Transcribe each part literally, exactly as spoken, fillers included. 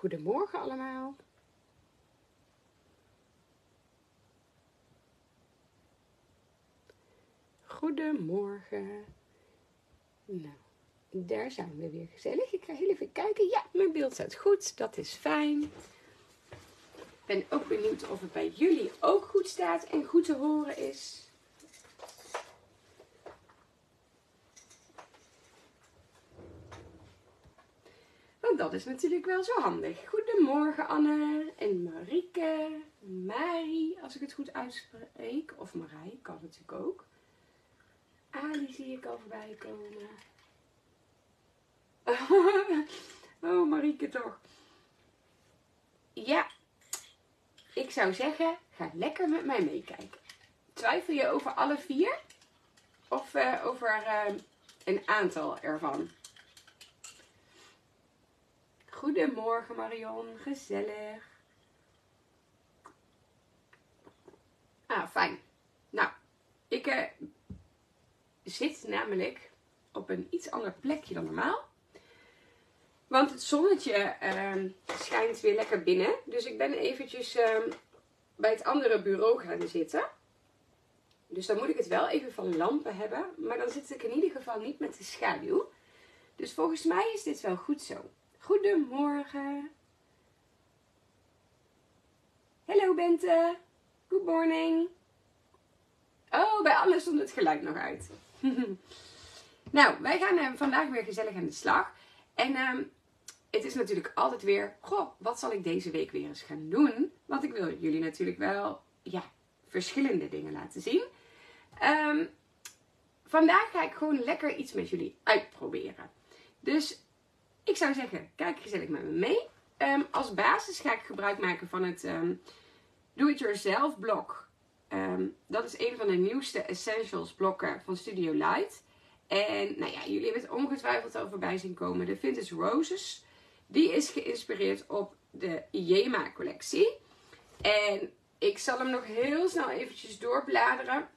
Goedemorgen allemaal. Goedemorgen. Nou, daar zijn we weer gezellig. Ik ga heel even kijken. Ja, mijn beeld staat goed. Dat is fijn. Ik ben ook benieuwd of het bij jullie ook goed staat en goed te horen is. Want dat is natuurlijk wel zo handig. Goedemorgen Anne en Marieke, Marie, als ik het goed uitspreek. Of Marij, kan natuurlijk ook. Ali zie ik al voorbij komen. Oh, Marieke toch. Ja, ik zou zeggen, ga lekker met mij meekijken. Twijfel je over alle vier? Of uh, over uh, een aantal ervan? Goedemorgen Marion, gezellig. Ah, fijn. Nou, ik uh, zit namelijk op een iets ander plekje dan normaal. Want het zonnetje uh, schijnt weer lekker binnen. Dus ik ben eventjes uh, bij het andere bureau gaan zitten. Dus dan moet ik het wel even van lampen hebben. Maar dan zit ik in ieder geval niet met de schaduw. Dus volgens mij is dit wel goed zo. Goedemorgen. Hallo Bente. Good morning. Oh, bij alles stond het geluid nog uit. Nou, wij gaan uh, vandaag weer gezellig aan de slag. En uh, het is natuurlijk altijd weer, goh, wat zal ik deze week weer eens gaan doen? Want ik wil jullie natuurlijk wel, ja, verschillende dingen laten zien. Um, vandaag ga ik gewoon lekker iets met jullie uitproberen. Dus ik zou zeggen, kijk gezellig met me mee. Um, als basis ga ik gebruik maken van het um, Do-It-Yourself blok. Um, dat is een van de nieuwste Essentials blokken van StudioLight. En nou ja, jullie hebben het ongetwijfeld al voorbij zien komen. De Vintage Roses. Die is geïnspireerd op de J M A collectie. En ik zal hem nog heel snel eventjes doorbladeren.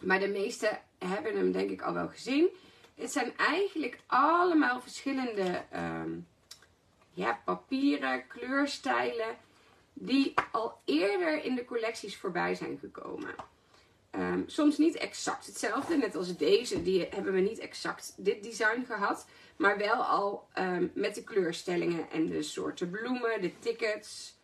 Maar de meeste hebben hem denk ik al wel gezien. Het zijn eigenlijk allemaal verschillende um, ja, papieren, kleurstijlen. Die al eerder in de collecties voorbij zijn gekomen. Um, soms niet exact hetzelfde, net als deze, die hebben we niet exact dit design gehad. Maar wel al um, met de kleurstellingen en de soorten bloemen, de tickets.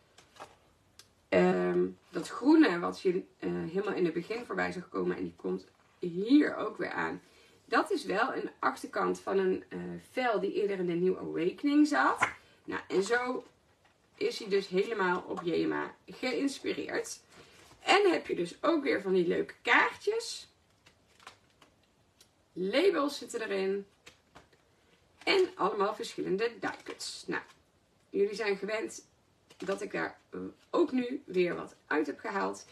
Um, dat groene wat je uh, helemaal in het begin voorbij zag komen en die komt hier ook weer aan. Dat is wel een achterkant van een uh, vel die eerder in de New Awakening zat. Nou, en zo is hij dus helemaal op J M A geïnspireerd. En heb je dus ook weer van die leuke kaartjes. Labels zitten erin. En allemaal verschillende die-cuts. Nou, jullie zijn gewend dat ik daar ook nu weer wat uit heb gehaald.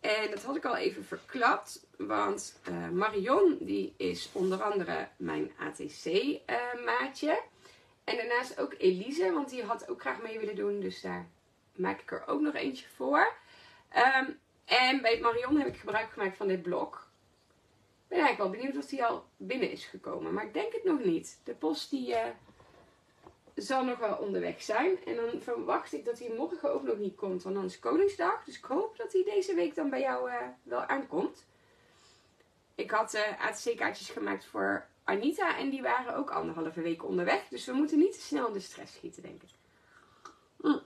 En dat had ik al even verklapt. Want uh, Marion, die is onder andere mijn A T C-maatje. Uh, en daarnaast ook Elise, want die had ook graag mee willen doen. Dus daar maak ik er ook nog eentje voor. Um, en bij Marion heb ik gebruik gemaakt van dit blok. Ik ben eigenlijk wel benieuwd of die al binnen is gekomen. Maar ik denk het nog niet. De post die uh, zal nog wel onderweg zijn. En dan verwacht ik dat die morgen ook nog niet komt. Want dan is Koningsdag. Dus ik hoop dat die deze week dan bij jou uh, wel aankomt. Ik had uh, A T C-kaartjes gemaakt voor Anita. En die waren ook anderhalve week onderweg. Dus we moeten niet te snel in de stress schieten, denk ik. Mm.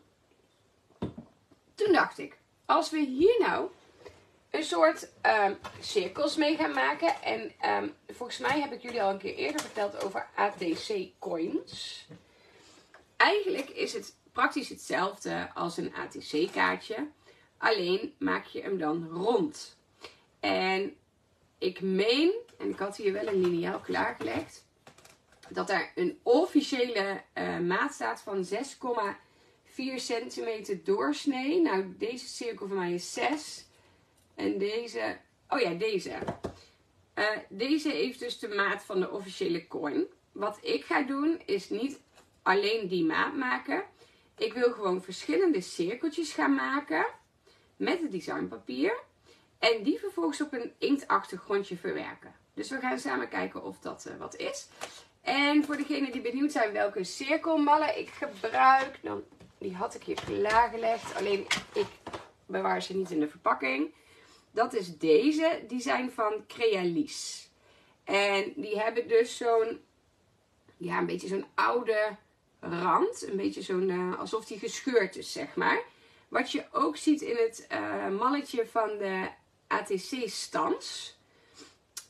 Toen dacht ik. Als we hier nou een soort um, cirkels mee gaan maken. En um, volgens mij heb ik jullie al een keer eerder verteld over A T C-coins. Eigenlijk is het praktisch hetzelfde als een A T C-kaartje. Alleen maak je hem dan rond. En ik meen, en ik had hier wel een liniaal klaargelegd, dat er een officiële uh, maat staat van zes komma vier centimeter doorsnee. Nou, deze cirkel van mij is zes. En deze... Oh ja, deze. Uh, deze heeft dus de maat van de officiële coin. Wat ik ga doen, is niet alleen die maat maken. Ik wil gewoon verschillende cirkeltjes gaan maken. Met het designpapier. En die vervolgens op een inktachtergrondje verwerken. Dus we gaan samen kijken of dat uh, wat is. En voor degenen die benieuwd zijn welke cirkelmallen ik gebruik, dan, die had ik hier klaargelegd. Alleen ik bewaar ze niet in de verpakking. Dat is deze. Die zijn van Crealis. En die hebben dus zo'n, ja, een beetje zo'n oude rand. Een beetje zo'n, uh, alsof die gescheurd is, zeg maar. Wat je ook ziet in het uh, malletje van de A T C-stans.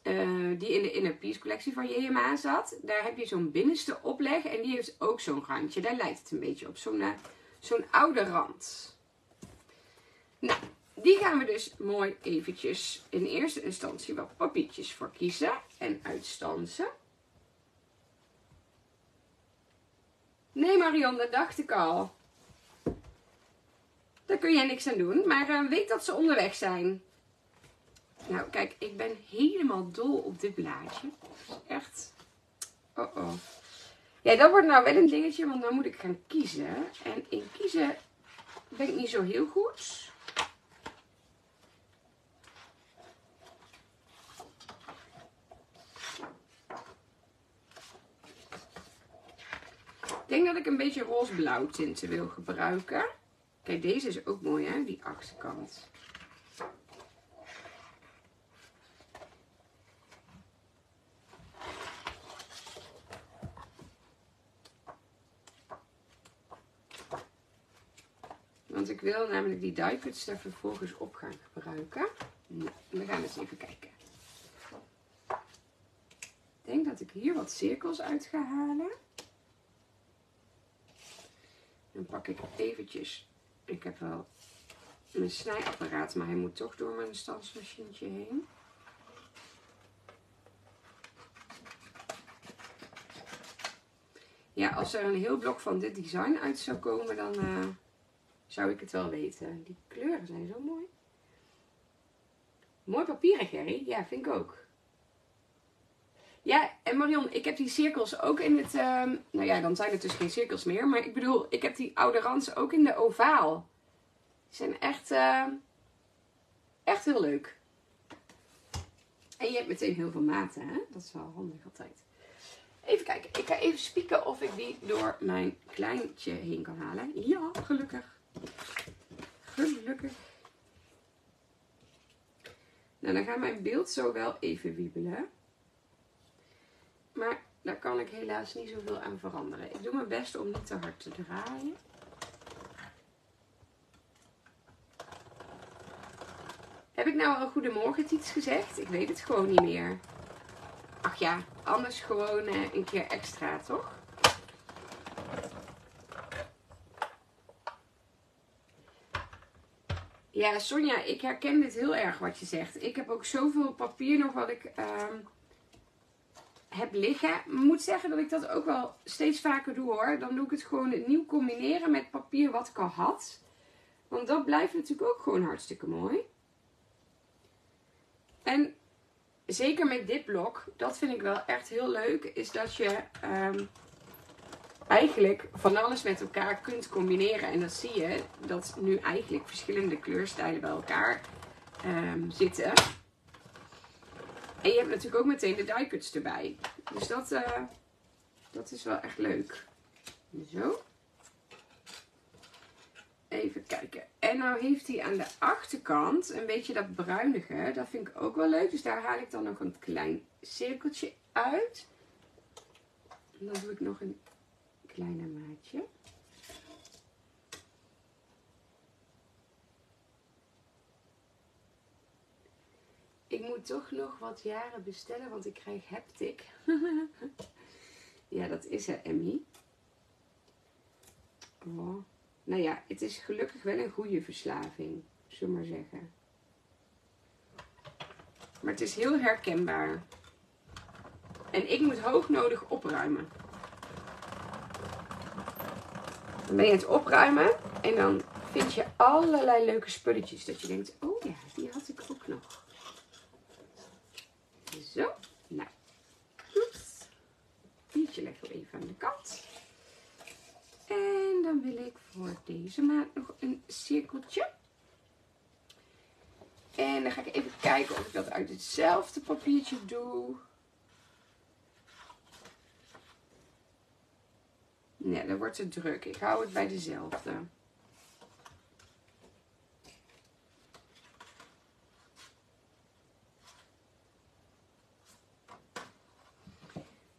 Uh, die in de Inner Peace collectie van J M A zat. Daar heb je zo'n binnenste opleg. En die heeft ook zo'n randje. Daar lijkt het een beetje op. Zo'n uh, zo'n oude rand. Nou, die gaan we dus mooi eventjes in eerste instantie wat papiertjes voor kiezen. En uitstansen. Nee, Marion, dat dacht ik al. Daar kun jij niks aan doen. Maar uh, weet dat ze onderweg zijn. Nou, kijk, ik ben helemaal dol op dit blaadje. Echt. Oh, oh. Ja, dat wordt nou wel een dingetje, want dan moet ik gaan kiezen. En in kiezen ben ik niet zo heel goed. Ik denk dat ik een beetje roze-blauw tinten wil gebruiken. Kijk, deze is ook mooi, hè? Die achterkant. Want ik wil namelijk die die-cuts daar vervolgens op gaan gebruiken. Nou, we gaan eens even kijken. Ik denk dat ik hier wat cirkels uit ga halen. Dan pak ik eventjes... Ik heb wel mijn snijapparaat, maar hij moet toch door mijn stansmachientje heen. Ja, als er een heel blok van dit design uit zou komen, dan... Uh, zou ik het wel weten. Die kleuren zijn zo mooi. Mooi papieren, Gerry. Ja, vind ik ook. Ja, en Marion, ik heb die cirkels ook in het... Uh, nou ja, dan zijn het dus geen cirkels meer. Maar ik bedoel, ik heb die oude rands ook in de ovaal. Die zijn echt... Uh, echt heel leuk. En je hebt meteen heel veel maten, hè? Dat is wel handig altijd. Even kijken. Ik ga even spieken of ik die door mijn kleintje heen kan halen. Ja, gelukkig. Gelukkig. Nou, dan gaat mijn beeld zo wel even wiebelen. Maar daar kan ik helaas niet zoveel aan veranderen. Ik doe mijn best om niet te hard te draaien. Heb ik nou al een goedemorgen iets gezegd? Ik weet het gewoon niet meer. Ach ja, anders gewoon een keer extra, toch? Ja, Sonja, ik herken dit heel erg wat je zegt. Ik heb ook zoveel papier nog wat ik uh, heb liggen. Ik moet zeggen dat ik dat ook wel steeds vaker doe, hoor. Dan doe ik het gewoon opnieuw combineren met papier wat ik al had. Want dat blijft natuurlijk ook gewoon hartstikke mooi. En zeker met dit blok, dat vind ik wel echt heel leuk, is dat je um, eigenlijk van alles met elkaar kunt combineren. En dat zie je, dat nu eigenlijk verschillende kleurstijlen bij elkaar um, zitten. En je hebt natuurlijk ook meteen de die-cuts erbij. Dus dat, uh, dat is wel echt leuk. Zo. Even kijken. En nou heeft hij aan de achterkant een beetje dat bruinige. Dat vind ik ook wel leuk. Dus daar haal ik dan nog een klein cirkeltje uit. En dan doe ik nog een kleiner maatje. Ik moet toch nog wat jaren bestellen, want ik krijg haptic. Ja, dat is er, Emmy. Oh. Nou ja, het is gelukkig wel een goede verslaving, zullen we maar zeggen. Maar het is heel herkenbaar. En ik moet hoognodig opruimen. Dan ben je aan het opruimen en dan vind je allerlei leuke spulletjes. Dat je denkt, oh ja, die had ik ook nog. Zo, nou. Oeps. Biertje leg ik even aan de kant. En dan wil ik voor deze maat nog een cirkeltje. En dan ga ik even kijken of ik dat uit hetzelfde papiertje doe. Nee, dan wordt het druk. Ik hou het bij dezelfde.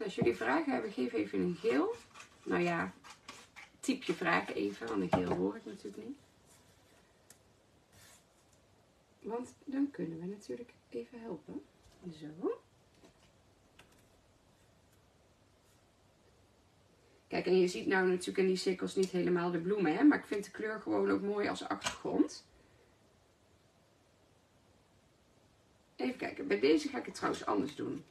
Als jullie vragen hebben, geef even een geel. Nou ja, typ je vraag even, want een geel hoor ik natuurlijk niet. Want dan kunnen we natuurlijk even helpen. Zo. Kijk, en je ziet nou natuurlijk in die cirkels niet helemaal de bloemen, hè? Maar ik vind de kleur gewoon ook mooi als achtergrond. Even kijken, bij deze ga ik het trouwens anders doen.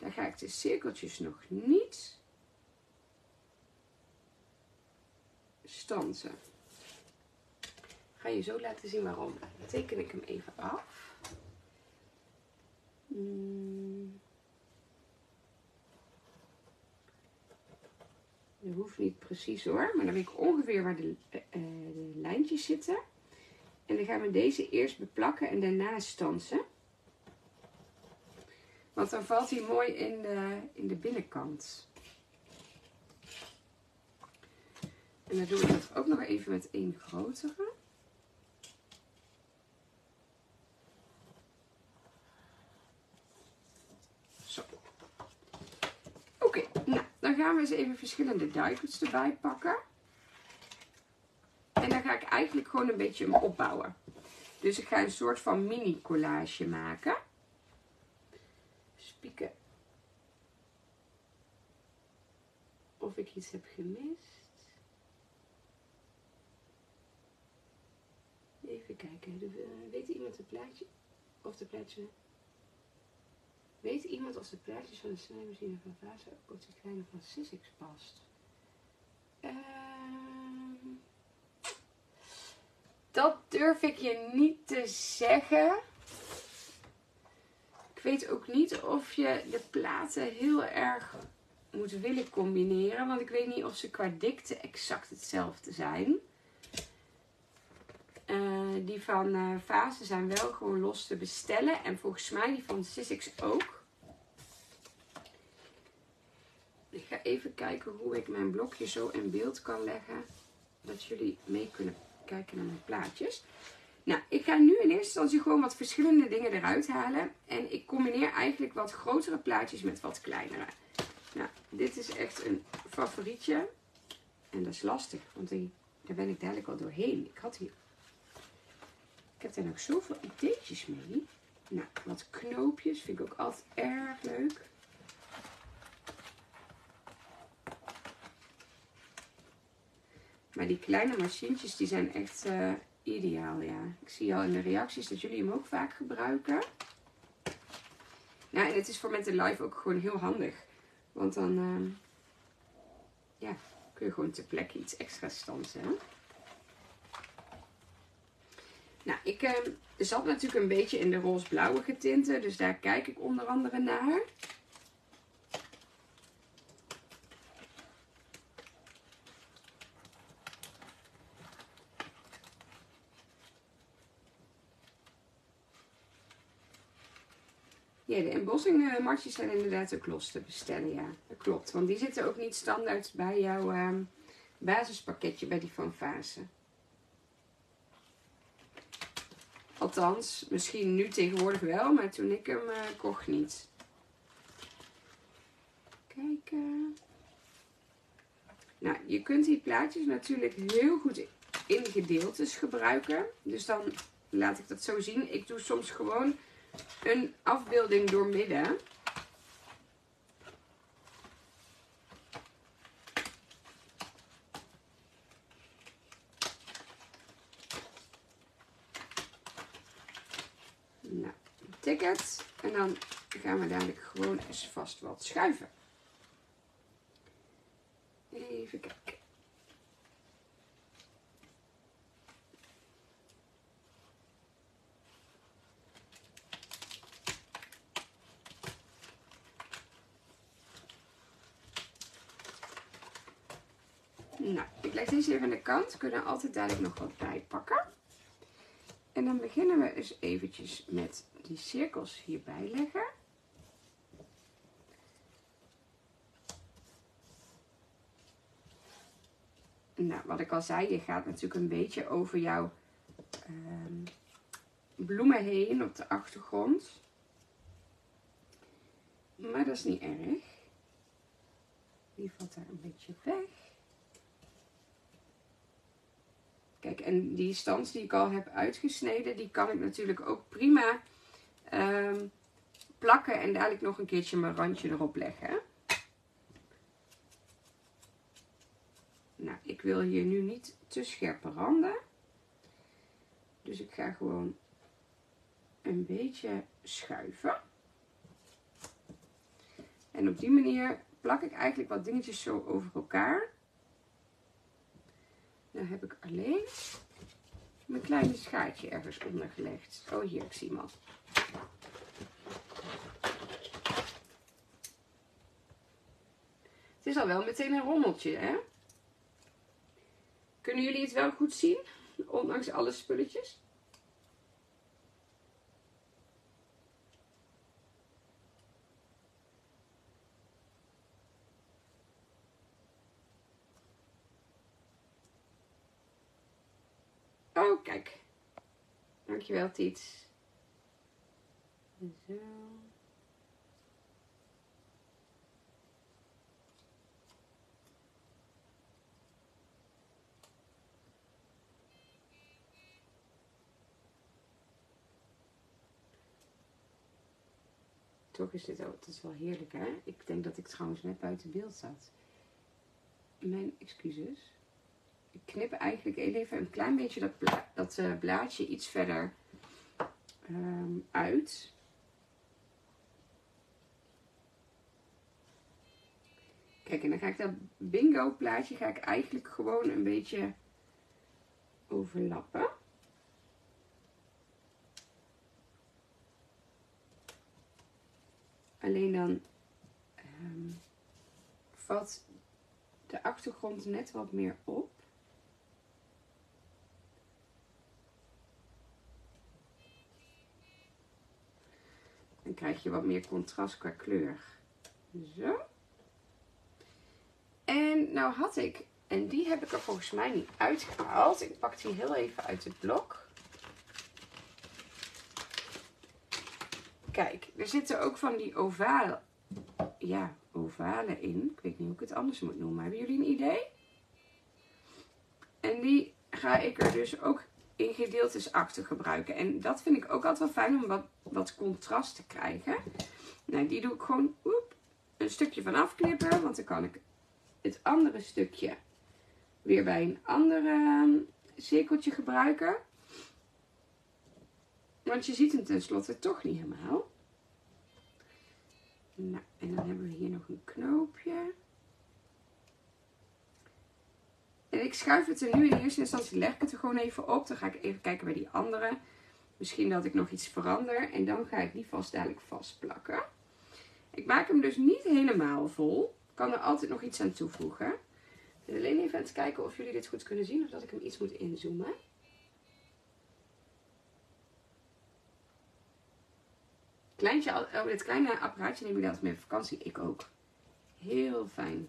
Daar ga ik de cirkeltjes nog niet stansen. Ik ga je zo laten zien waarom. Dan teken ik hem even af. Hmm. Dat hoeft niet precies hoor, maar dan weet ik ongeveer waar de, uh, de lijntjes zitten. En dan gaan we deze eerst beplakken en daarna stansen. Want dan valt hij mooi in de, in de binnenkant. En dan doe ik dat ook nog even met één grotere. Zo. Oké, okay, nou, dan gaan we eens even verschillende duikels erbij pakken. En dan ga ik eigenlijk gewoon een beetje hem opbouwen. Dus ik ga een soort van mini collage maken. Spieken of ik iets heb gemist. Even kijken. Weet iemand de plaatje of de plaatje? Weet iemand of de plaatjes van de snijmachine van Vasa ook op de kleine van Sissix past? Um, dat durf ik je niet te zeggen. Ik weet ook niet of je de platen heel erg moet willen combineren. Want ik weet niet of ze qua dikte exact hetzelfde zijn. Uh, die van uh, Vasa zijn wel gewoon los te bestellen. En volgens mij die van Sissix ook. Ik ga even kijken hoe ik mijn blokje zo in beeld kan leggen. Dat jullie mee kunnen kijken naar mijn plaatjes. Nou, ik ga nu in eerste instantie gewoon wat verschillende dingen eruit halen. En ik combineer eigenlijk wat grotere plaatjes met wat kleinere. Nou, dit is echt een favorietje. En dat is lastig, want die, daar ben ik dadelijk al doorheen. Ik had hier... Ik heb daar nog zoveel ideetjes mee. Nou, wat knoopjes vind ik ook altijd erg leuk. Maar die kleine machientjes, die zijn echt... Uh, ideaal, ja. Ik zie al in de reacties dat jullie hem ook vaak gebruiken. Nou, en het is voor met de live ook gewoon heel handig. Want dan uh, ja, kun je gewoon ter plekke iets extra stansen. Hè? Nou, ik uh, zat natuurlijk een beetje in de roze-blauwe getinten. Dus daar kijk ik onder andere naar. Ja, de embossingmatjes zijn inderdaad ook los te bestellen, ja. Dat klopt, want die zitten ook niet standaard bij jouw uh, basispakketje, bij die van Vasa. Althans, misschien nu tegenwoordig wel, maar toen ik hem uh, kocht niet. Kijken. Nou, je kunt die plaatjes natuurlijk heel goed in gedeeltes gebruiken. Dus dan laat ik dat zo zien. Ik doe soms gewoon... een afbeelding doormidden. Nou, ticket. En dan gaan we dadelijk gewoon eens vast wat schuiven. Even kijken. Nou, ik leg deze even aan de kant. We kunnen altijd dadelijk nog wat bijpakken. En dan beginnen we eens eventjes met die cirkels hierbij leggen. nou, wat ik al zei, je gaat natuurlijk een beetje over jouw um, bloemen heen op de achtergrond. Maar dat is niet erg. Die valt daar een beetje weg. Kijk, en die stans die ik al heb uitgesneden, die kan ik natuurlijk ook prima um, plakken en dadelijk nog een keertje mijn randje erop leggen. Nou, ik wil hier nu niet te scherpe randen. Dus ik ga gewoon een beetje schuiven. En op die manier plak ik eigenlijk wat dingetjes zo over elkaar. Dan heb ik alleen mijn kleine schaartje ergens onder gelegd. Oh, hier, ik zie hem al. Het is al wel meteen een rommeltje, hè? Kunnen jullie het wel goed zien? Ondanks alle spulletjes. Oh, kijk. Dankjewel, Tiet. Zo. Toch is dit ook, dat is wel heerlijk, hè? Ik denk dat ik trouwens net buiten beeld zat. Mijn excuses. Ik knip eigenlijk even een klein beetje dat, bla dat uh, blaadje iets verder um, uit. Kijk, en dan ga ik dat bingo plaatje ga ik eigenlijk gewoon een beetje overlappen. Alleen dan um, vat de achtergrond net wat meer op. Dan krijg je wat meer contrast qua kleur. Zo. En nou had ik, en die heb ik er volgens mij niet uitgehaald. Ik pak die heel even uit het blok. Kijk, er zitten ook van die ovalen, ja, ovalen in. Ik weet niet hoe ik het anders moet noemen. Hebben jullie een idee? En die ga ik er dus ook in gedeeltes achter gebruiken. En dat vind ik ook altijd wel fijn om wat, wat contrast te krijgen. Nou, die doe ik gewoon oep, een stukje van afknippen. Want dan kan ik het andere stukje weer bij een andere cirkeltje gebruiken. Want je ziet hem tenslotte toch niet helemaal. Nou, en dan hebben we hier nog een knoopje. En ik schuif het er nu in eerste instantie, leg ik het er gewoon even op. Dan ga ik even kijken bij die andere. Misschien dat ik nog iets verander. En dan ga ik die vast dadelijk vastplakken. Ik maak hem dus niet helemaal vol. Ik kan er altijd nog iets aan toevoegen. Ik ben alleen even aan het kijken of jullie dit goed kunnen zien. Of dat ik hem iets moet inzoomen. Kleintje, oh, dit kleine apparaatje neem ik altijd mee op vakantie. Ik ook. Heel fijn.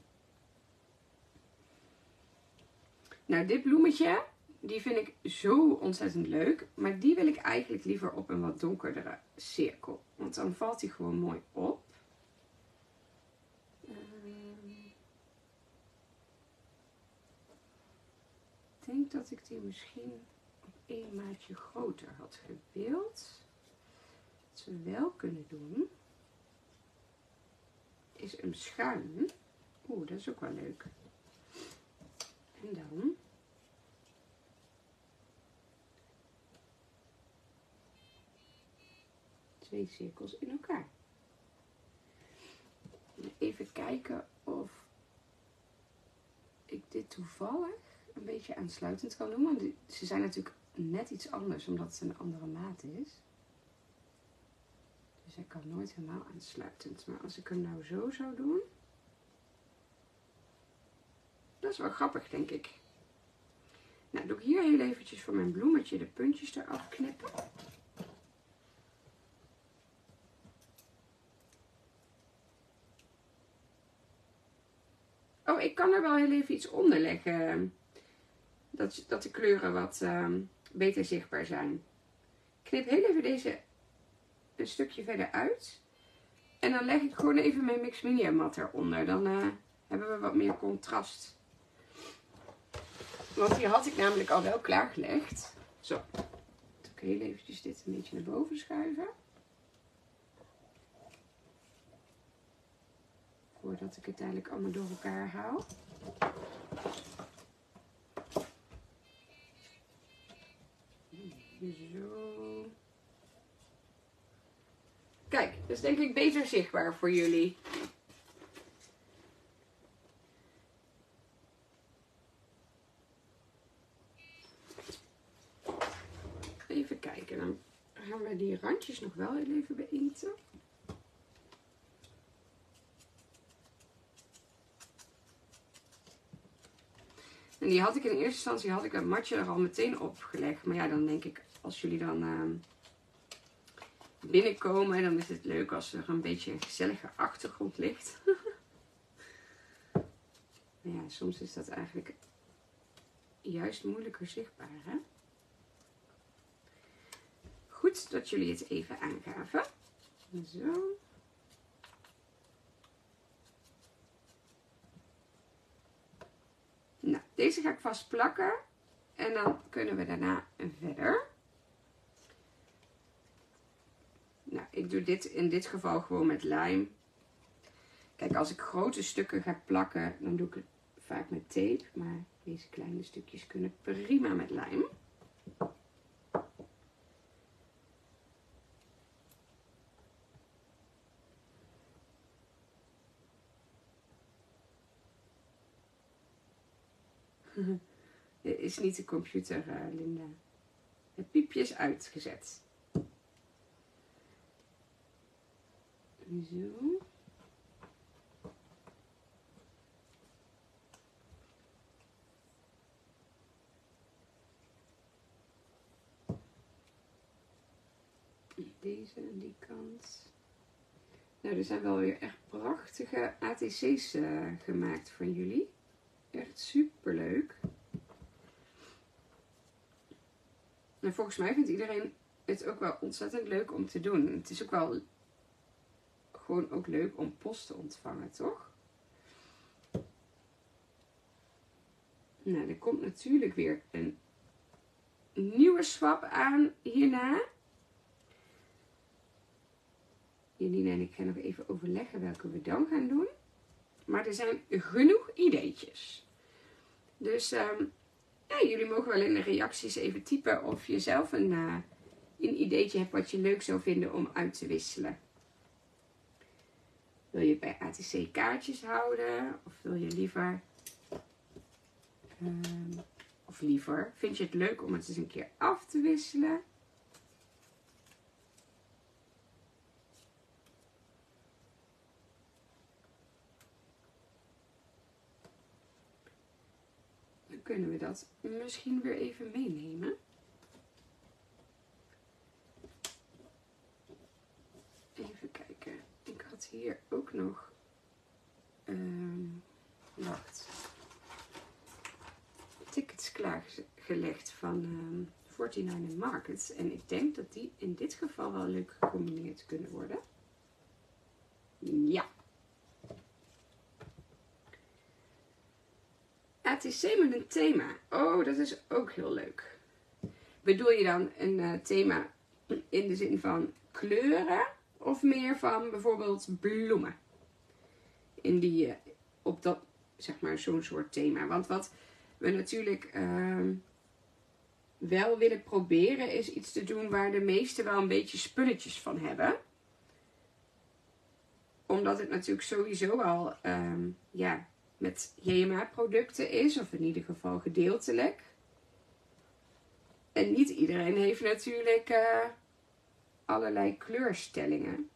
Nou, dit bloemetje, die vind ik zo ontzettend leuk. Maar die wil ik eigenlijk liever op een wat donkerdere cirkel. Want dan valt die gewoon mooi op. Ik denk dat ik die misschien op één maatje groter had gewild. Wat we wel kunnen doen, is hem schuin. Oeh, dat is ook wel leuk. En dan twee cirkels in elkaar. Even kijken of ik dit toevallig een beetje aansluitend kan doen. Want ze zijn natuurlijk net iets anders, omdat het een andere maat is. Dus hij kan nooit helemaal aansluitend. Maar als ik hem nou zo zou doen. Dat is wel grappig, denk ik. Nou, doe ik hier heel eventjes voor mijn bloemetje de puntjes eraf knippen. Oh, ik kan er wel heel even iets onder leggen. dat, dat de kleuren wat uh, beter zichtbaar zijn. Ik knip heel even deze een stukje verder uit. En dan leg ik gewoon even mijn Mix Media mat eronder. Dan uh, hebben we wat meer contrast. Want die had ik namelijk al wel klaargelegd. Zo. Dan kan ik heel eventjes dit een beetje naar boven schuiven. Voordat ik het eigenlijk allemaal door elkaar haal. Zo. Kijk, dat is denk ik beter zichtbaar voor jullie. Even kijken, dan gaan we die randjes nog wel heel even beïnkten. En die had ik in eerste instantie, had ik dat matje er al meteen op gelegd. Maar ja, dan denk ik, als jullie dan uh, binnenkomen, dan is het leuk als er een beetje een gezellige achtergrond ligt. Maar ja, soms is dat eigenlijk juist moeilijker zichtbaar, hè? Goed dat jullie het even aangaven. Zo. Nou, deze ga ik vast plakken. En dan kunnen we daarna verder. Nou, ik doe dit in dit geval gewoon met lijm. Kijk, als ik grote stukken ga plakken, dan doe ik het vaak met tape. Maar deze kleine stukjes kunnen prima met lijm. Dit is niet de computer, uh, Linda. Het piepje is uitgezet. Zo. Deze aan die kant. Nou, er zijn wel weer echt prachtige A T C's uh, gemaakt van jullie. Echt super leuk. En volgens mij vindt iedereen het ook wel ontzettend leuk om te doen. Het is ook wel gewoon ook leuk om post te ontvangen, toch? Nou, er komt natuurlijk weer een nieuwe swap aan hierna. Janine en ik gaan nog even overleggen welke we dan gaan doen. Maar er zijn genoeg ideetjes. Dus um, ja, jullie mogen wel in de reacties even typen of je zelf een, uh, een ideetje hebt wat je leuk zou vinden om uit te wisselen. Wil je bij A T C kaartjes houden? Of wil je liever... Um, of liever, vind je het leuk om het eens een keer af te wisselen? Kunnen we dat misschien weer even meenemen? Even kijken. Ik had hier ook nog... Um, wacht. Tickets klaargelegd van um, negenenveertig Markets. En ik denk dat die in dit geval wel leuk gecombineerd kunnen worden. Ja. A T C met een thema. Oh, dat is ook heel leuk. Bedoel je dan een uh, thema in de zin van kleuren? Of meer van bijvoorbeeld bloemen? In die, uh, op dat, zeg maar, zo'n soort thema. Want wat we natuurlijk uh, wel willen proberen is iets te doen waar de meesten wel een beetje spulletjes van hebben. Omdat het natuurlijk sowieso al, uh, ja... met J M A producten is, of in ieder geval gedeeltelijk. En niet iedereen heeft natuurlijk uh, allerlei kleurstellingen.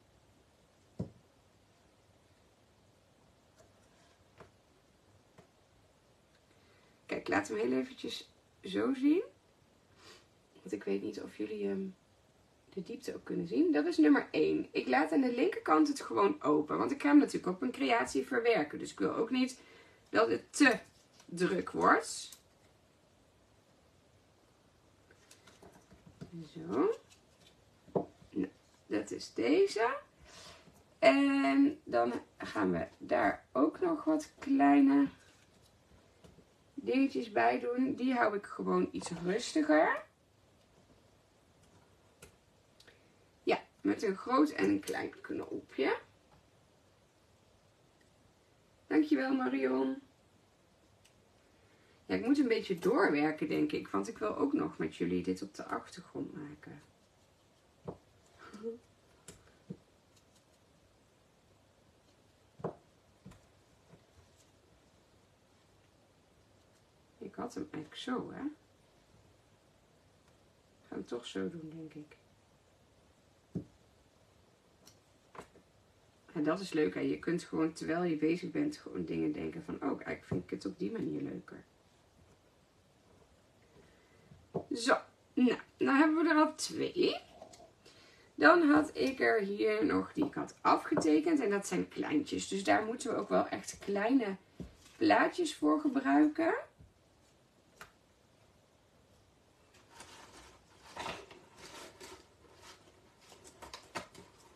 Kijk, laat hem heel eventjes zo zien. Want ik weet niet of jullie um, de diepte ook kunnen zien. Dat is nummer één. Ik laat aan de linkerkant het gewoon open, want ik ga hem natuurlijk op een creatie verwerken. Dus ik wil ook niet... dat het te druk wordt. Zo. Nou, dat is deze. En dan gaan we daar ook nog wat kleine dingetjes bij doen. Die hou ik gewoon iets rustiger. Ja, met een groot en een klein knoopje. Dankjewel Marion. Ja, ik moet een beetje doorwerken denk ik, want ik wil ook nog met jullie dit op de achtergrond maken. Ik had hem eigenlijk zo, hè. Ik ga hem toch zo doen denk ik. En dat is leuk, hè. Je kunt gewoon terwijl je bezig bent gewoon dingen denken van, oh, eigenlijk vind ik het op die manier leuker. Zo, nou, nou hebben we er al twee. Dan had ik er hier nog die ik had afgetekend en dat zijn kleintjes. Dus daar moeten we ook wel echt kleine plaatjes voor gebruiken.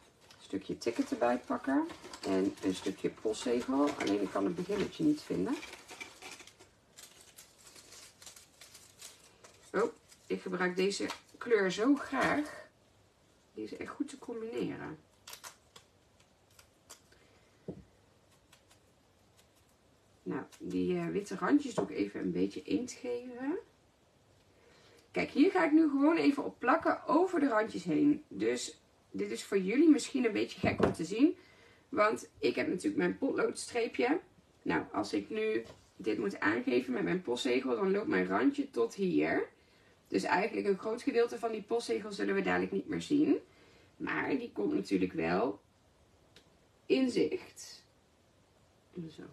Een stukje ticket erbij pakken en een stukje postzegel, alleen ik kan het beginnetje niet vinden. Oh, ik gebruik deze kleur zo graag. Die is echt goed te combineren. Nou, die uh, witte randjes doe ik even een beetje inkt geven. Kijk, hier ga ik nu gewoon even op plakken over de randjes heen. Dus dit is voor jullie misschien een beetje gek om te zien. Want ik heb natuurlijk mijn potloodstreepje. Nou, als ik nu dit moet aangeven met mijn postzegel, dan loopt mijn randje tot hier. Dus eigenlijk een groot gedeelte van die postzegel zullen we dadelijk niet meer zien. Maar die komt natuurlijk wel in zicht. Zo.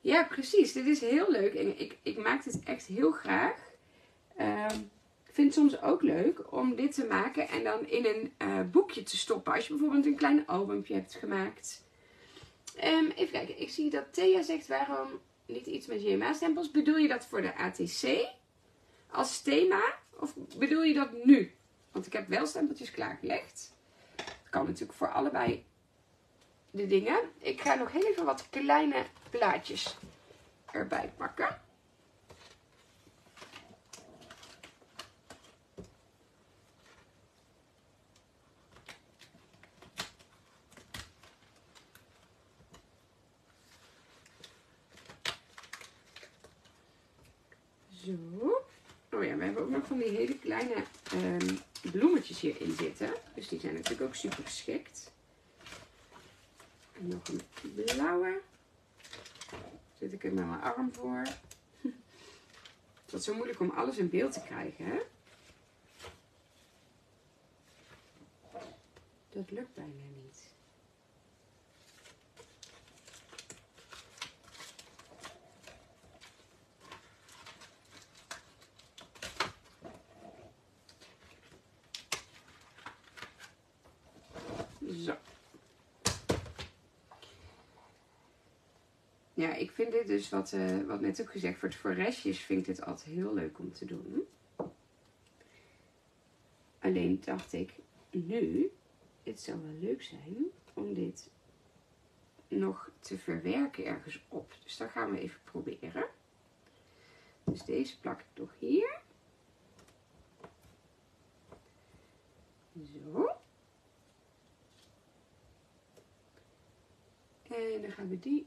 Ja, precies. Dit is heel leuk. En ik, ik maak dit echt heel graag. Uh, ik vind het soms ook leuk om dit te maken en dan in een uh, boekje te stoppen. Als je bijvoorbeeld een klein albumpje hebt gemaakt. Um, even kijken. Ik zie dat Thea zegt, waarom niet iets met J M A-stempels? Bedoel je dat voor de A T C? Als thema? Of bedoel je dat nu? Want ik heb wel stempeltjes klaargelegd. Dat kan natuurlijk voor allebei de dingen. Ik ga nog heel even wat kleine plaatjes erbij pakken. Zo. Oh ja, we hebben ook nog van die hele kleine um, bloemetjes hierin zitten. Dus die zijn natuurlijk ook super geschikt. En nog een blauwe. Zet ik hem met mijn arm voor. Het is zo moeilijk om alles in beeld te krijgen, hè? Dat lukt bijna niet. Ja, ik vind dit dus, wat, uh, wat net ook gezegd wordt, voor restjes vind ik dit altijd heel leuk om te doen. Alleen dacht ik, nu, het zou wel leuk zijn om dit nog te verwerken ergens op. Dus dat gaan we even proberen. Dus deze plak ik toch hier. Zo. En dan gaan we die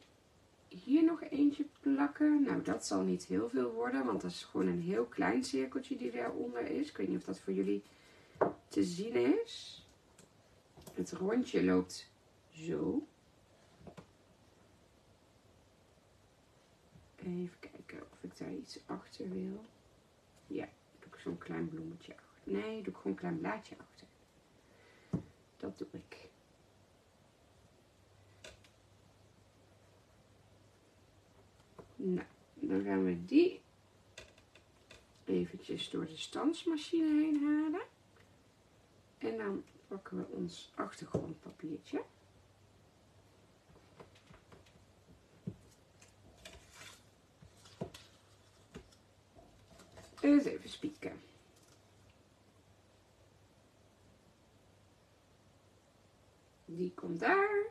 hier nog eentje plakken. Nou, dat zal niet heel veel worden, want dat is gewoon een heel klein cirkeltje die daaronder is. Ik weet niet of dat voor jullie te zien is. Het rondje loopt zo. Even kijken of ik daar iets achter wil. Ja, doe ik zo'n klein bloemetje achter. Nee, doe ik gewoon een klein blaadje achter. Dat doe ik. Nou, dan gaan we die eventjes door de stansmachine heen halen. En dan pakken we ons achtergrondpapiertje. Eens even spieken. Die komt daar.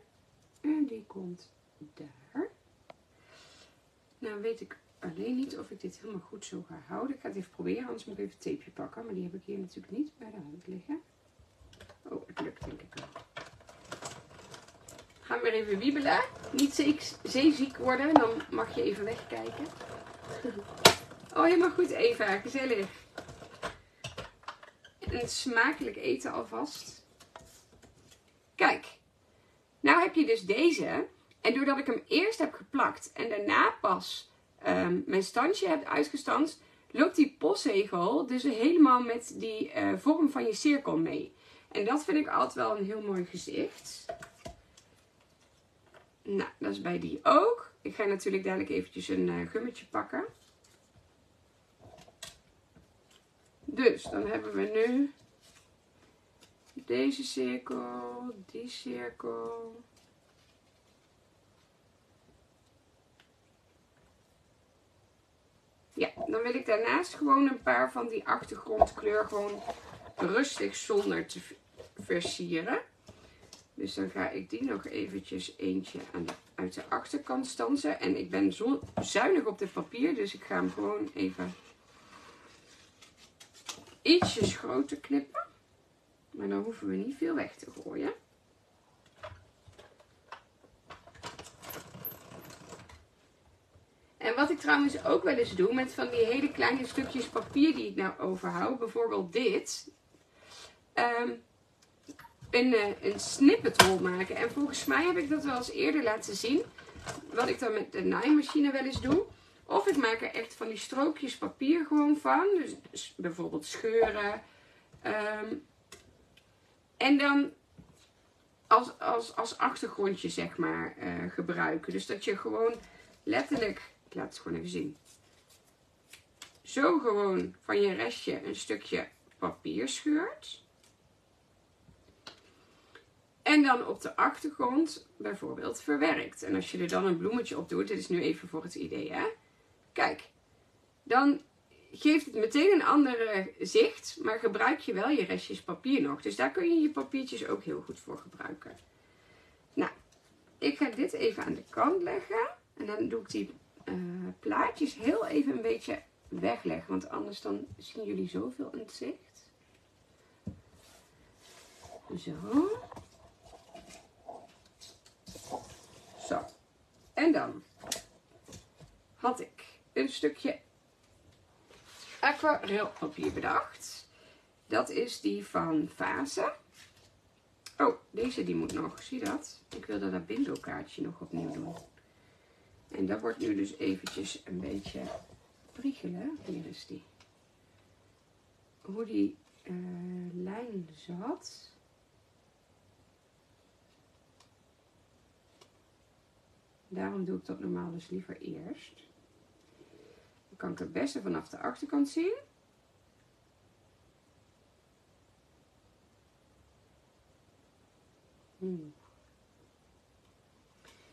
En die komt daar. Nou weet ik alleen niet of ik dit helemaal goed zo ga houden. Ik ga het even proberen, anders moet ik even een tapeje pakken. Maar die heb ik hier natuurlijk niet bij de hand liggen. Oh, het lukt denk ik wel. Gaan we weer even wiebelen. Niet zeeziek worden, dan mag je even wegkijken. Oh, helemaal goed Eva, gezellig. En smakelijk eten alvast. Kijk, nou heb je dus deze. En doordat ik hem eerst heb geplakt en daarna pas um, mijn standje heb uitgestanst, loopt die postzegel dus helemaal met die uh, vorm van je cirkel mee. En dat vind ik altijd wel een heel mooi gezicht. Nou, dat is bij die ook. Ik ga natuurlijk dadelijk eventjes een uh, gummetje pakken. Dus, dan hebben we nu deze cirkel, die cirkel. Ja, dan wil ik daarnaast gewoon een paar van die achtergrondkleur gewoon rustig zonder te versieren. Dus dan ga ik die nog eventjes eentje aan de, uit de achterkant stansen. En ik ben zo zuinig op dit papier, dus ik ga hem gewoon even ietsjes groter knippen. Maar dan hoeven we niet veel weg te gooien. En wat ik trouwens ook wel eens doe met van die hele kleine stukjes papier die ik nou overhoud. Bijvoorbeeld dit. Um, een, een snippetrol maken. En volgens mij heb ik dat wel eens eerder laten zien. Wat ik dan met de naaimachine wel eens doe. Of ik maak er echt van die strookjes papier gewoon van. Dus bijvoorbeeld scheuren. Um, en dan als, als, als achtergrondje zeg maar uh, gebruiken. Dus dat je gewoon letterlijk, ik laat het gewoon even zien. Zo gewoon van je restje een stukje papier scheurt. En dan op de achtergrond bijvoorbeeld verwerkt. En als je er dan een bloemetje op doet, dit is nu even voor het idee hè. Kijk, dan geeft het meteen een andere zicht, maar gebruik je wel je restjes papier nog. Dus daar kun je je papiertjes ook heel goed voor gebruiken. Nou, ik ga dit even aan de kant leggen. En dan doe ik die uh, plaatjes heel even een beetje wegleggen, want anders dan zien jullie zoveel in het zicht. Zo. Zo. En dan had ik een stukje aquarelpapier bedacht. Dat is die van Fase. Oh, deze die moet nog. Zie dat? Ik wilde dat bindelkaartje nog opnieuw doen. En dat wordt nu dus eventjes een beetje priegelen. Hier is die. Hoe die uh, lijn zat. Daarom doe ik dat normaal dus liever eerst. Dan kan ik het beste vanaf de achterkant zien. Hmm.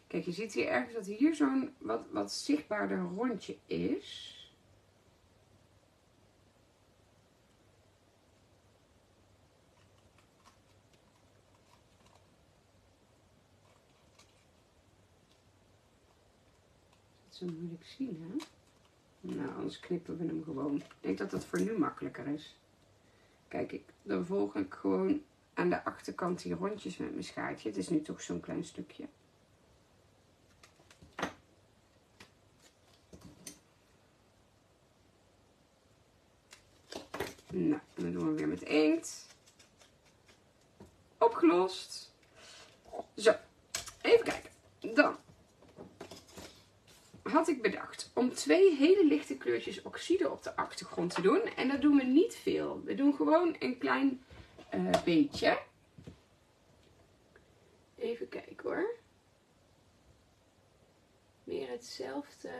Kijk, je ziet hier ergens dat hier zo'n wat, wat zichtbaarder rondje is. Dat is zo moeilijk zien, hè? Nou, anders knippen we hem gewoon. Ik denk dat dat voor nu makkelijker is. Kijk, ik, dan volg ik gewoon aan de achterkant die rondjes met mijn schaartje. Het is nu toch zo'n klein stukje. Nou, dan doen we weer met inkt. Opgelost. Zo, even kijken. Dan had ik bedacht om twee hele lichte kleurtjes oxide op de achtergrond te doen. En dat doen we niet veel. We doen gewoon een klein uh, beetje. Even kijken hoor. Meer hetzelfde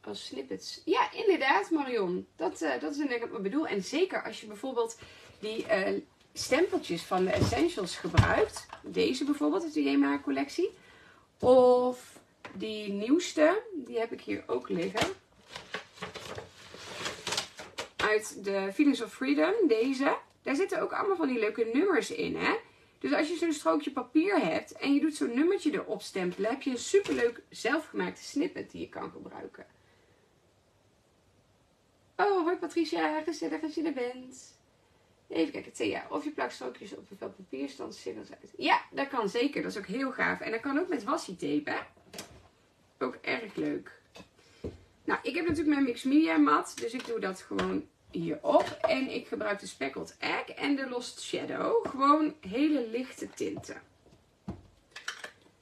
als snippets. Ja, inderdaad Marion. Dat, uh, dat is inderdaad wat ik bedoel. En zeker als je bijvoorbeeld die uh, stempeltjes van de Essentials gebruikt. Deze bijvoorbeeld, uit de J M A collectie. Of die nieuwste, die heb ik hier ook liggen. Uit de Feelings of Freedom, deze. Daar zitten ook allemaal van die leuke nummers in, hè. Dus als je zo'n strookje papier hebt en je doet zo'n nummertje erop stempelen, heb je een superleuk zelfgemaakte snippet die je kan gebruiken. Oh, hoi Patricia, gezellig als je er bent. Even kijken, Thea, of je plakt strookjes op een vel papier, stand cirkels uit. Ja, dat kan zeker, dat is ook heel gaaf. En dat kan ook met wassietape, hè. Ook erg leuk. Nou, ik heb natuurlijk mijn Mixed Media mat, dus ik doe dat gewoon hierop. En ik gebruik de Speckled Egg en de Lost Shadow. Gewoon hele lichte tinten.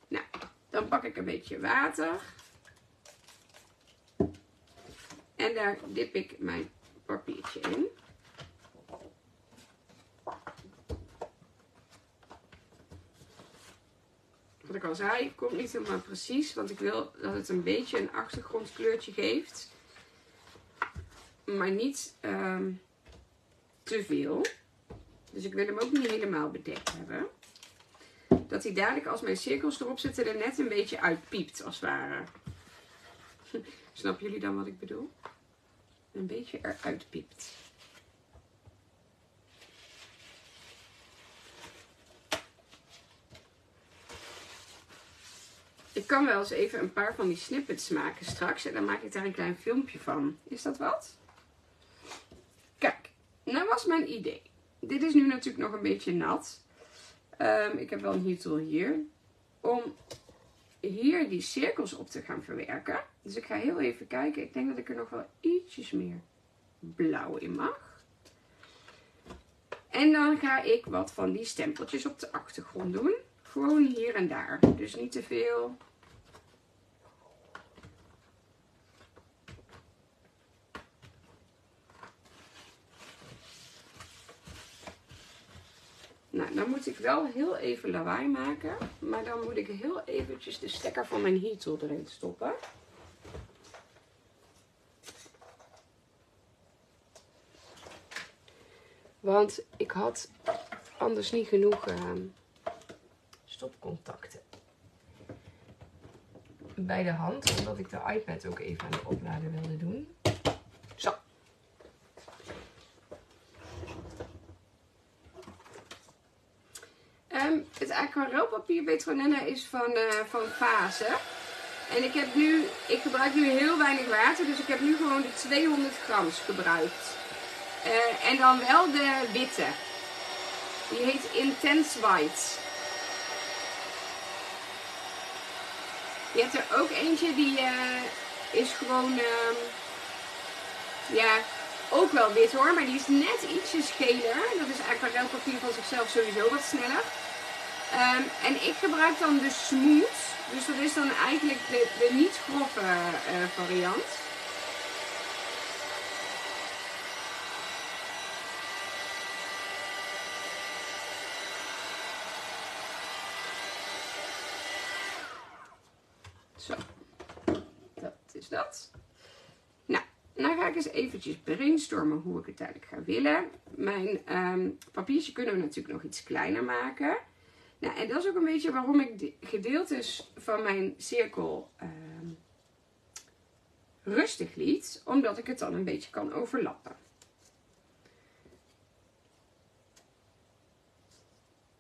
Nou, dan pak ik een beetje water. En daar dip ik mijn papiertje in. Wat ik al zei, komt niet helemaal precies, want ik wil dat het een beetje een achtergrondkleurtje geeft. Maar niet um, te veel. Dus ik wil hem ook niet helemaal bedekt hebben. Dat hij dadelijk als mijn cirkels erop zitten er net een beetje uitpiept als het ware. Snappen jullie dan wat ik bedoel? Een beetje eruit piept. Ik kan wel eens even een paar van die snippets maken straks. En dan maak ik daar een klein filmpje van. Is dat wat? Kijk, nou was mijn idee. Dit is nu natuurlijk nog een beetje nat. Um, ik heb wel een heattool hier. Om hier die cirkels op te gaan verwerken. Dus ik ga heel even kijken. Ik denk dat ik er nog wel ietsjes meer blauw in mag. En dan ga ik wat van die stempeltjes op de achtergrond doen. Gewoon hier en daar. Dus niet te veel. Nou, dan moet ik wel heel even lawaai maken. Maar dan moet ik heel eventjes de stekker van mijn heattool erin stoppen. Want ik had anders niet genoeg uh, stopcontacten bij de hand. Omdat ik de iPad ook even aan de oplader wilde doen. Zo. Um, het aquarelpapier Petronella is van, uh, van Fase. En ik, heb nu, ik gebruik nu heel weinig water. Dus ik heb nu gewoon de tweehonderd grams gebruikt. Uh, en dan wel de witte. Die heet Intense White. Je hebt er ook eentje die uh, is gewoon, uh, ja, ook wel wit hoor. Maar die is net ietsje scheler. Dat is aquarelpapier van zichzelf sowieso wat sneller. Um, en ik gebruik dan de smooth. Dus dat is dan eigenlijk de, de niet grove uh, variant. Zo, dat is dat. Nou, nou ga ik eens eventjes brainstormen hoe ik het eigenlijk ga willen. Mijn um, papiertje kunnen we natuurlijk nog iets kleiner maken. Nou, en dat is ook een beetje waarom ik de gedeeltes van mijn cirkel um, rustig liet. Omdat ik het dan een beetje kan overlappen.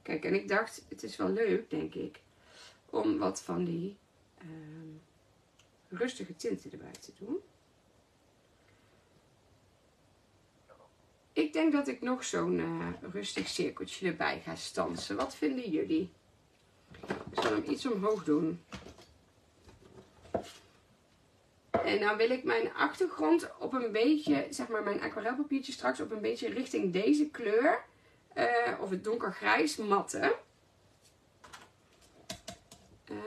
Kijk, en ik dacht, het is wel leuk, denk ik, om wat van die Um, rustige tinten erbij te doen. Ik denk dat ik nog zo'n uh, rustig cirkeltje erbij ga stansen. Wat vinden jullie? Ik zal hem iets omhoog doen. En dan wil ik mijn achtergrond op een beetje, zeg maar mijn aquarelpapiertje straks op een beetje richting deze kleur, uh, of het donkergrijs matten. Uh,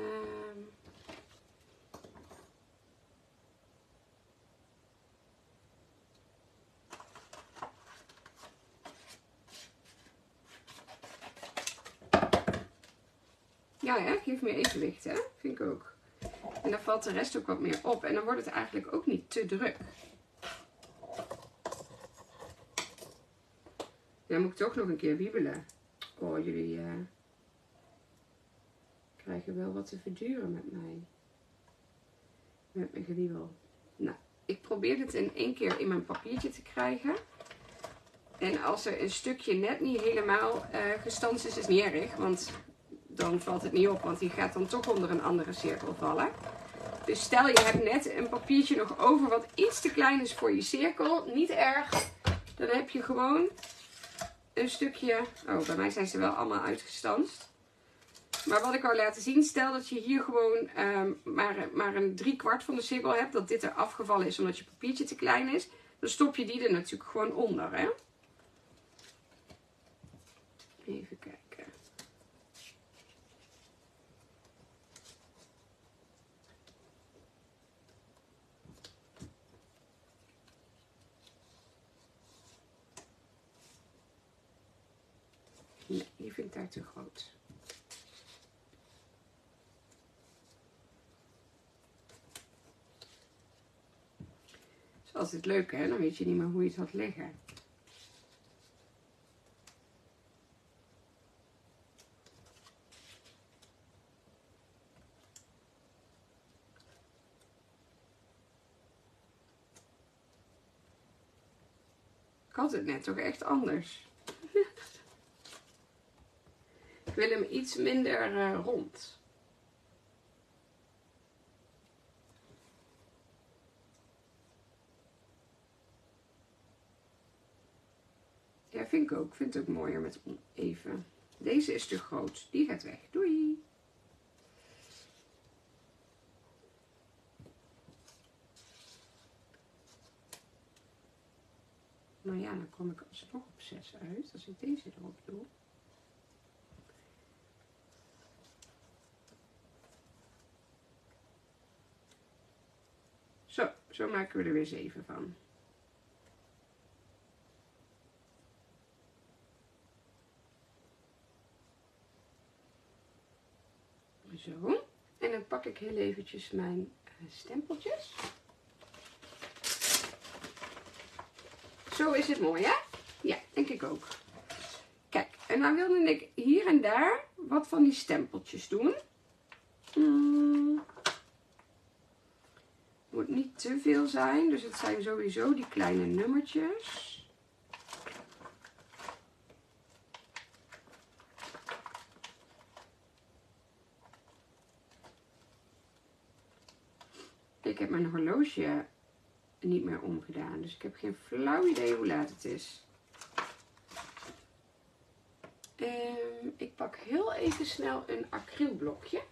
Ja, hè? Geef meer evenwicht, hè? Vind ik ook. En dan valt de rest ook wat meer op. En dan wordt het eigenlijk ook niet te druk. Dan moet ik toch nog een keer wiebelen. Oh, jullie uh, krijgen wel wat te verduren met mij. Met mijn gewiebel. Nou, ik probeer het in één keer in mijn papiertje te krijgen. En als er een stukje net niet helemaal uh, gestanst is, is niet erg. Want dan valt het niet op, want die gaat dan toch onder een andere cirkel vallen. Dus stel je hebt net een papiertje nog over wat iets te klein is voor je cirkel. Niet erg. Dan heb je gewoon een stukje... Oh, bij mij zijn ze wel allemaal uitgestanst. Maar wat ik wou laten zien, stel dat je hier gewoon um, maar, maar een drie kwart van de cirkel hebt. Dat dit er afgevallen is omdat je papiertje te klein is. Dan stop je die er natuurlijk gewoon onder, hè. Even kijken. Nee, die vind ik daar te groot. Dat is altijd leuk, hè? Dan weet je niet meer hoe je het had liggen. Ik had het net toch echt anders. Ik wil hem iets minder uh, rond. Ja, vind ik ook. Ik vind het ook mooier met even. Deze is te groot. Die gaat weg. Doei! Maar ja, dan kom ik alsnog op zes uit als ik deze erop doe. Zo, zo maken we er weer zeven van. Zo. En dan pak ik heel eventjes mijn stempeltjes. Zo is het mooi, hè? Ja, denk ik ook. Kijk, en dan wilde ik hier en daar wat van die stempeltjes doen. Hmm. Moet niet te veel zijn, dus het zijn sowieso die kleine nummertjes. Ik heb mijn horloge niet meer omgedaan, dus ik heb geen flauw idee hoe laat het is. Um, ik pak heel even snel een acrylblokje.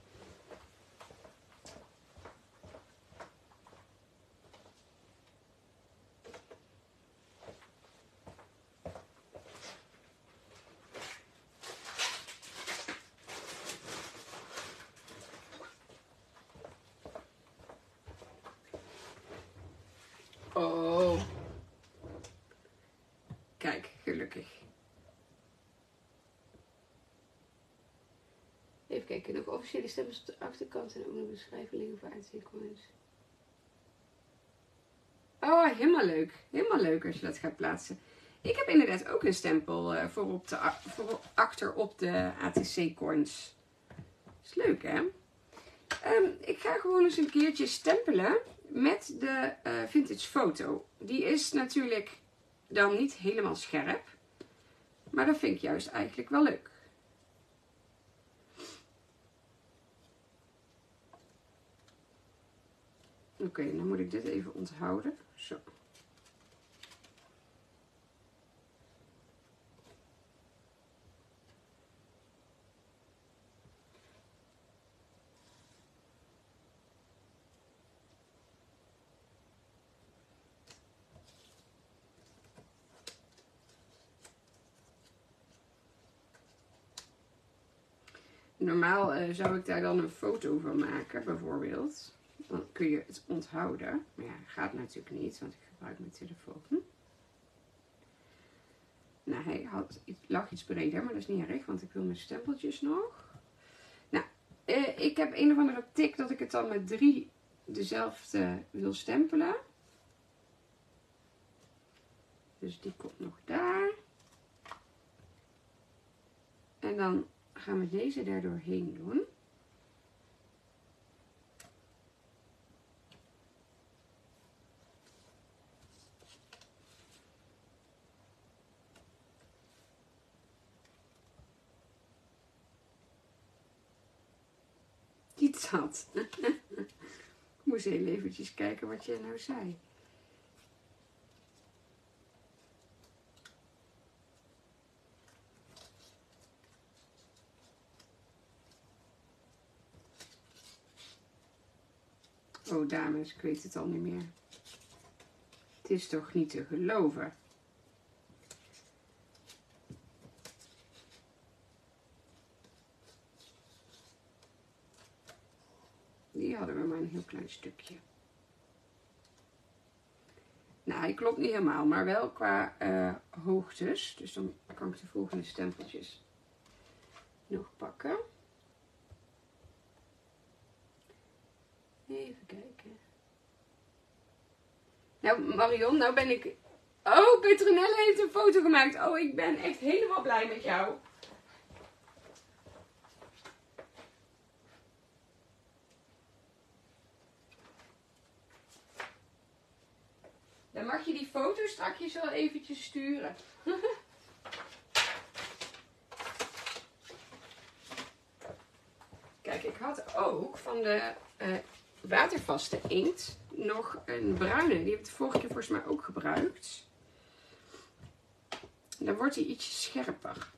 Ook officiële stempels op de achterkant en ook nog beschrijven liggen voor uitzendcoins. Oh, helemaal leuk. Helemaal leuk als je dat gaat plaatsen. Ik heb inderdaad ook een stempel uh, voor, op de, voor achter op de A T C-coins. Is leuk, hè? Um, ik ga gewoon eens een keertje stempelen met de uh, vintage foto. Die is natuurlijk dan niet helemaal scherp. Maar dat vind ik juist eigenlijk wel leuk. Oké, okay, dan moet ik dit even onthouden. Zo. Normaal uh, zou ik daar dan een foto van maken, bijvoorbeeld. Dan kun je het onthouden. Maar ja, gaat natuurlijk niet, want ik gebruik mijn telefoon. Hm? Nou, hij had, lag iets breder, maar dat is niet erg, want ik wil mijn stempeltjes nog. Nou, eh, ik heb een of andere tik dat ik het dan met drie dezelfde wil stempelen. Dus die komt nog daar. En dan gaan we deze er doorheen doen. Niet zat. Ik moest heel eventjes kijken wat jij nou zei. Oh dames, ik weet het al niet meer. Het is toch niet te geloven. Die hadden we maar een heel klein stukje. Nou, hij klopt niet helemaal, maar wel qua uh, hoogtes. Dus dan kan ik de volgende stempeltjes nog pakken. Even kijken. Nou, Marion, nou ben ik... Oh, Petronella heeft een foto gemaakt. Oh, ik ben echt helemaal blij met jou. Dan mag je die foto straks wel eventjes sturen. Kijk, ik had ook van de uh, watervaste inkt nog een bruine. Die heb ik de vorige keer volgens mij ook gebruikt. Dan wordt hij ietsje scherper.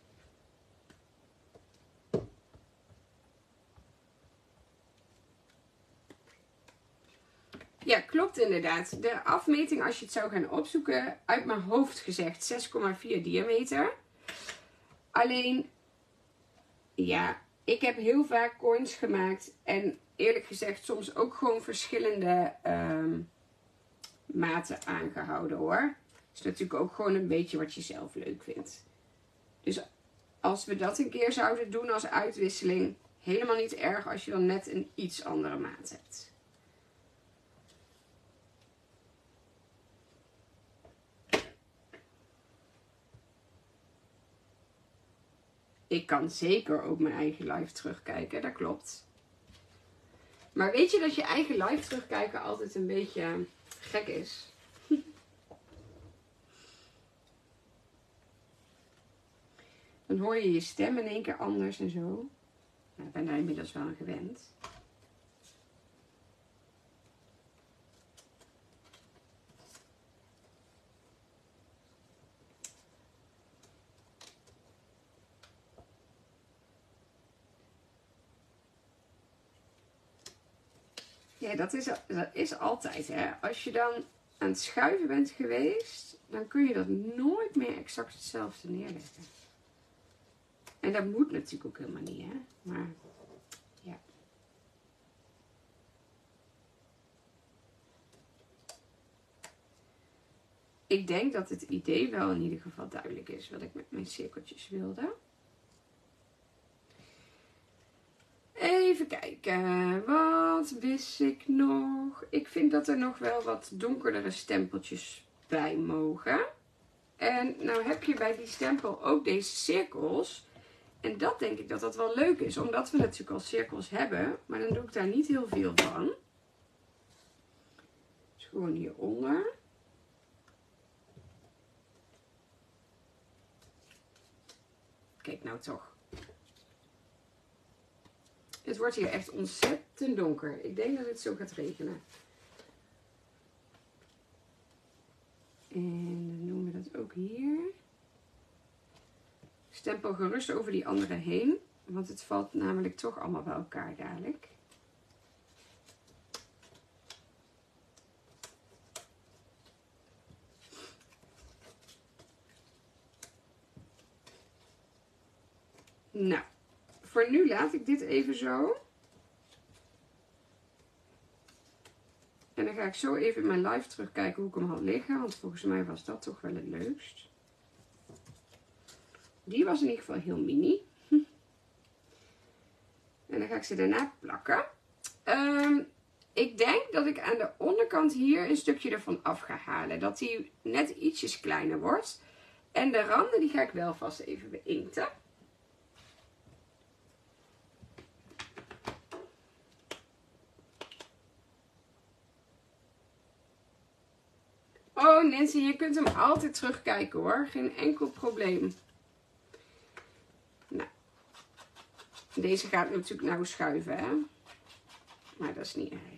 Ja, klopt inderdaad. De afmeting, als je het zou gaan opzoeken, uit mijn hoofd gezegd zes komma vier diameter. Alleen, ja, ik heb heel vaak coins gemaakt. En eerlijk gezegd, soms ook gewoon verschillende um, maten aangehouden hoor. Dus natuurlijk ook gewoon een beetje wat je zelf leuk vindt. Dus als we dat een keer zouden doen als uitwisseling, helemaal niet erg als je dan net een iets andere maat hebt. Ik kan zeker ook mijn eigen live terugkijken, dat klopt. Maar weet je dat je eigen live terugkijken altijd een beetje gek is? Dan hoor je je stem in één keer anders en zo. Nou, ik ben daar inmiddels wel aan gewend. Ja, dat is, dat is altijd, hè. Als je dan aan het schuiven bent geweest, dan kun je dat nooit meer exact hetzelfde neerleggen. En dat moet natuurlijk ook helemaal niet, hè. Maar, ja. Ik denk dat het idee wel in ieder geval duidelijk is wat ik met mijn cirkeltjes wilde. Even kijken, wat wist ik nog? Ik vind dat er nog wel wat donkerdere stempeltjes bij mogen. En nou heb je bij die stempel ook deze cirkels. En dat denk ik dat dat wel leuk is, omdat we natuurlijk al cirkels hebben. Maar dan doe ik daar niet heel veel van. Dus gewoon hieronder. Kijk nou toch. Het wordt hier echt ontzettend donker. Ik denk dat het zo gaat regenen. En dan doen we dat ook hier. Stempel gerust over die andere heen. Want het valt namelijk toch allemaal bij elkaar dadelijk. Nou. Voor nu laat ik dit even zo. En dan ga ik zo even in mijn live terugkijken hoe ik hem had liggen. Want volgens mij was dat toch wel het leukst. Die was in ieder geval heel mini. Hm. En dan ga ik ze daarna plakken. Um, ik denk dat ik aan de onderkant hier een stukje ervan af ga halen. Dat die net ietsjes kleiner wordt. En de randen die ga ik wel vast even beïnkten. Oh Nancy, je kunt hem altijd terugkijken hoor. Geen enkel probleem. Nou. Deze gaat natuurlijk nou schuiven hè. Maar dat is niet erg.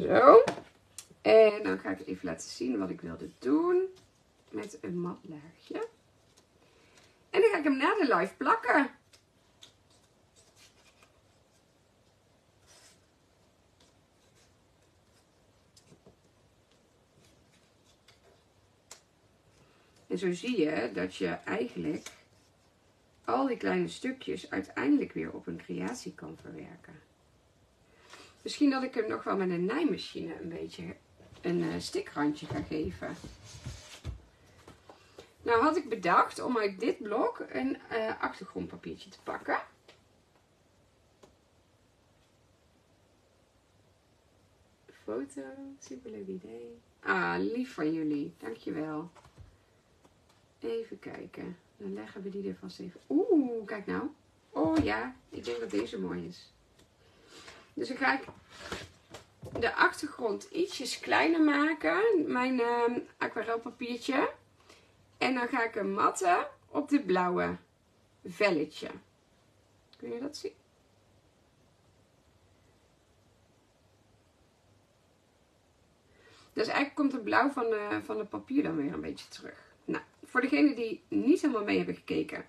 Zo. En dan ga ik even laten zien wat ik wilde doen. Met een mat laagje. En dan ga ik hem na de live plakken. En zo zie je dat je eigenlijk al die kleine stukjes uiteindelijk weer op een creatie kan verwerken. Misschien dat ik hem nog wel met een naaimachine een beetje een stikrandje ga geven. Nou had ik bedacht om uit dit blok een uh, achtergrondpapiertje te pakken. Foto, superleuk idee. Ah, lief van jullie, dankjewel. Even kijken, dan leggen we die er vast even. Oeh, kijk nou. Oh ja, ik denk dat deze mooi is. Dus dan ga ik de achtergrond ietsjes kleiner maken, mijn uh, aquarelpapiertje. En dan ga ik hem matten op dit blauwe velletje. Kun je dat zien? Dus eigenlijk komt het blauw van, de, van het papier dan weer een beetje terug. Nou, voor degenen die niet helemaal mee hebben gekeken.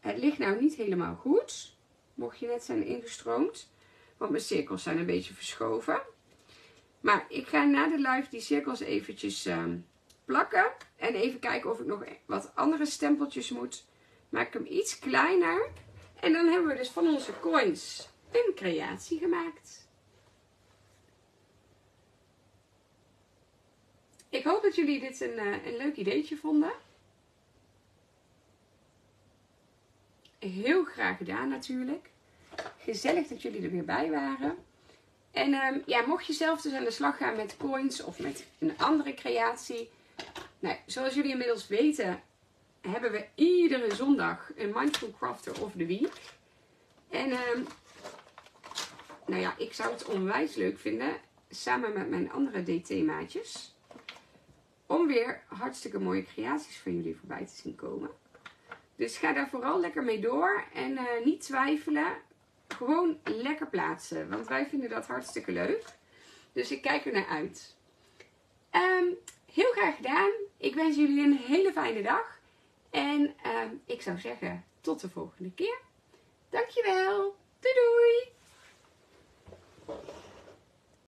Het ligt nou niet helemaal goed. Mocht je net zijn ingestroomd. Want mijn cirkels zijn een beetje verschoven. Maar ik ga na de live die cirkels eventjes... Uh, plakken en even kijken of ik nog wat andere stempeltjes moet. Maak ik hem iets kleiner. En dan hebben we dus van onze coins een creatie gemaakt. Ik hoop dat jullie dit een, een leuk ideetje vonden. Heel graag gedaan natuurlijk. Gezellig dat jullie er weer bij waren. En um, ja, mocht je zelf dus aan de slag gaan met coins of met een andere creatie... Nou, zoals jullie inmiddels weten, hebben we iedere zondag een Mindful Crafter of the Week. En um, nou ja, ik zou het onwijs leuk vinden, samen met mijn andere D T-maatjes, om weer hartstikke mooie creaties van jullie voorbij te zien komen. Dus ga daar vooral lekker mee door en uh, niet twijfelen. Gewoon lekker plaatsen, want wij vinden dat hartstikke leuk. Dus ik kijk er naar uit. Um, Heel graag gedaan. Ik wens jullie een hele fijne dag. En uh, ik zou zeggen, tot de volgende keer. Dankjewel. Doei doei.